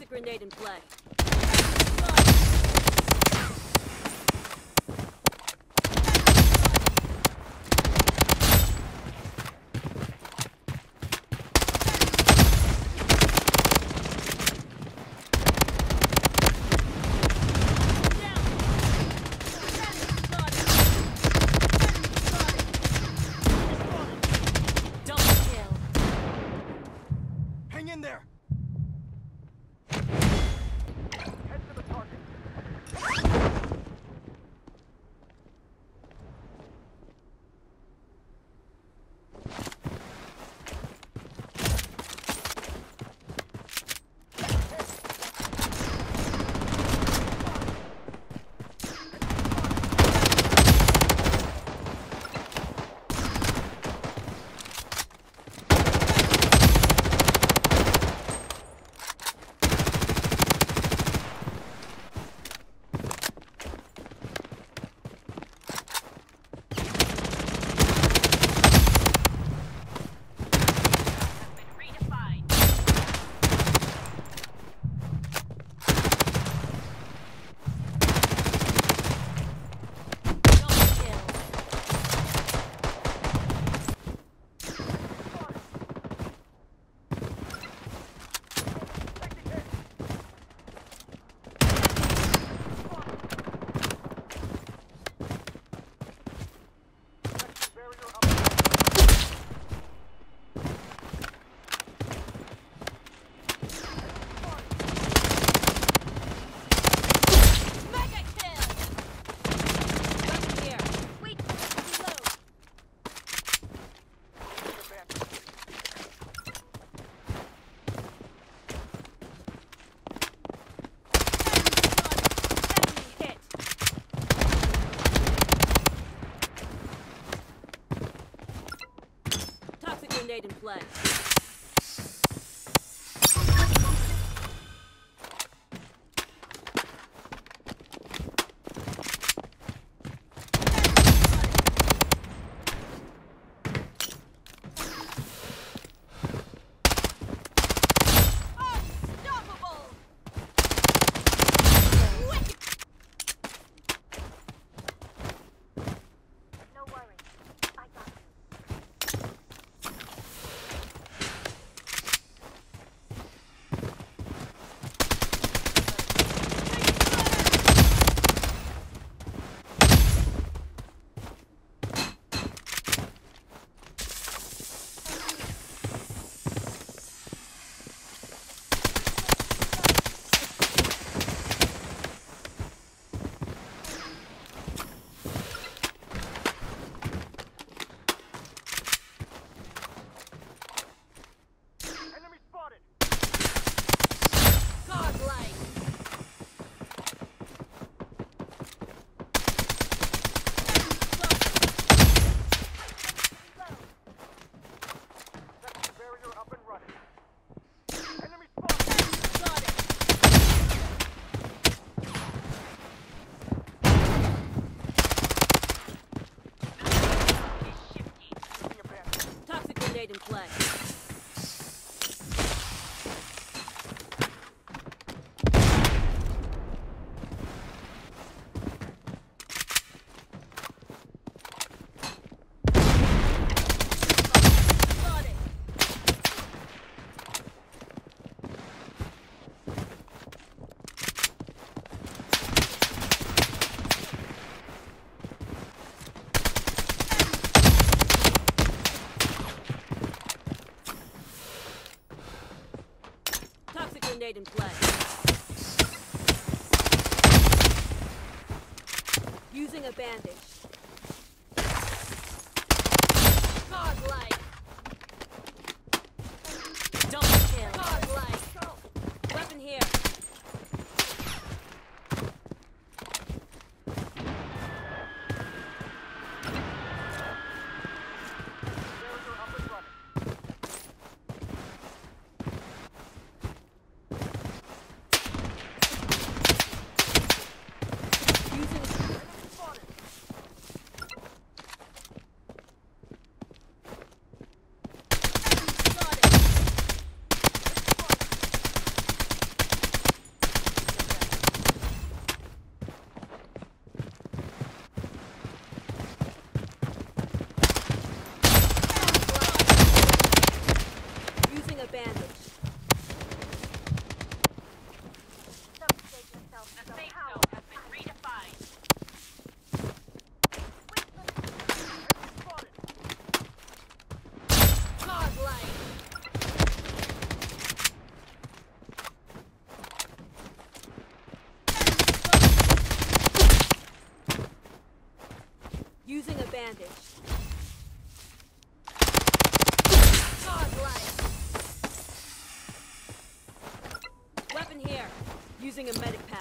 Toxic grenade in play. Grenade in play. In play. In play. Using a bandage. Godlike. Double kill. Godlike. Weapon here. advantage. Dog life. Weapon here. Using a medic pack.